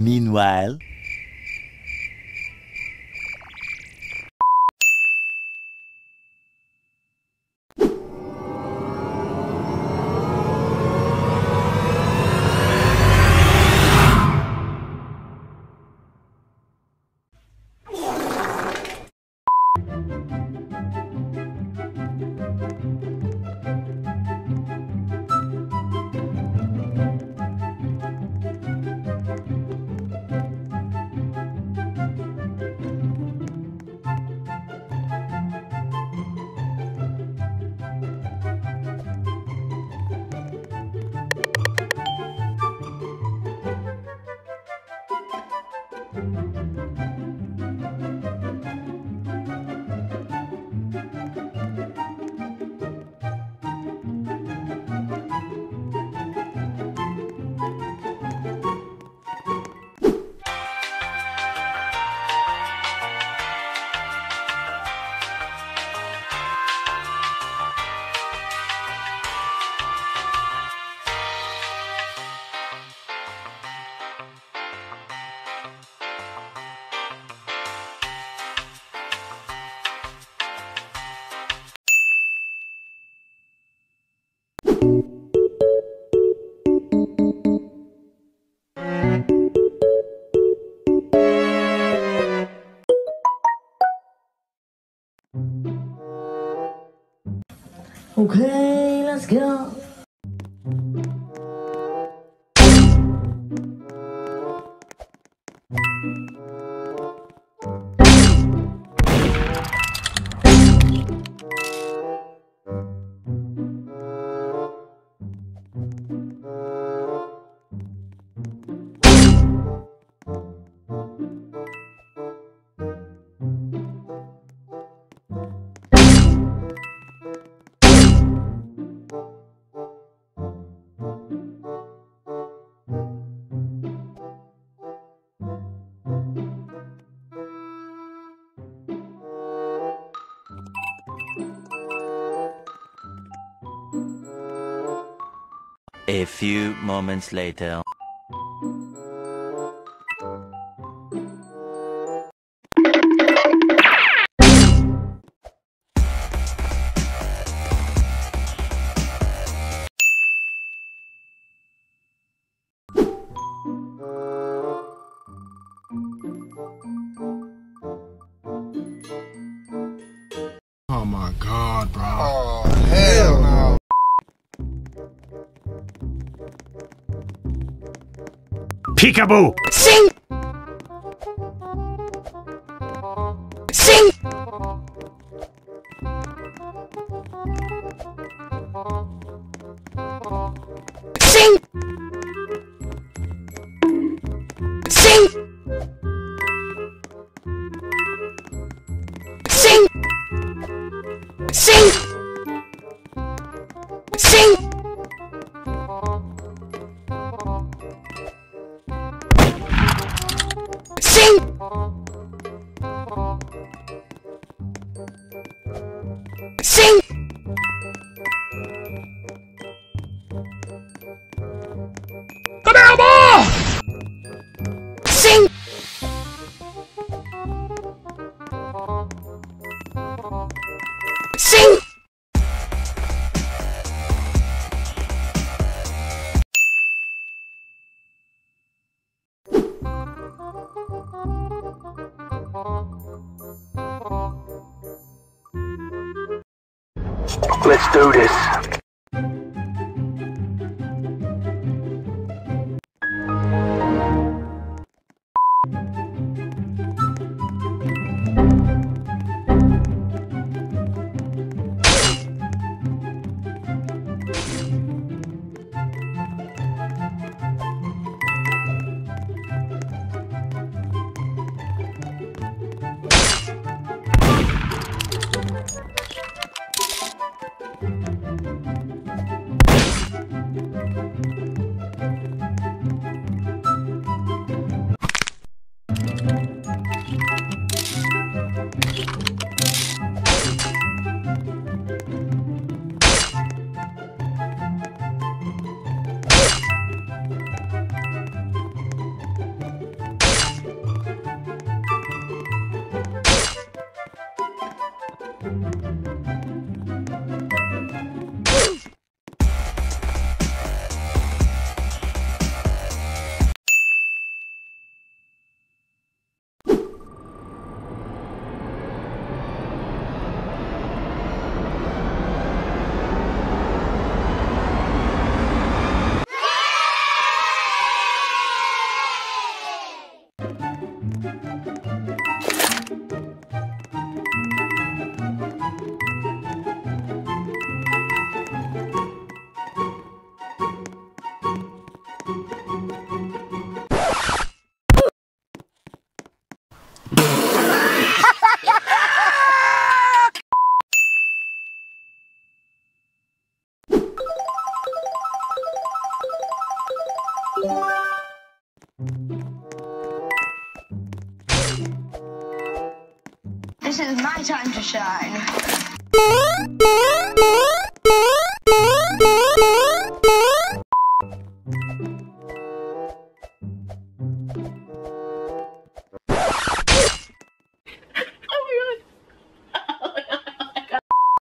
Meanwhile, okay, let's go. A few moments later. Oh my God, bro. Oh, hell no. Peekaboo! Sing! Sing! Sing! Sing! Sing! Sing! Sing! Sing! Sing! Sing! Let's do this. This is my time to shine.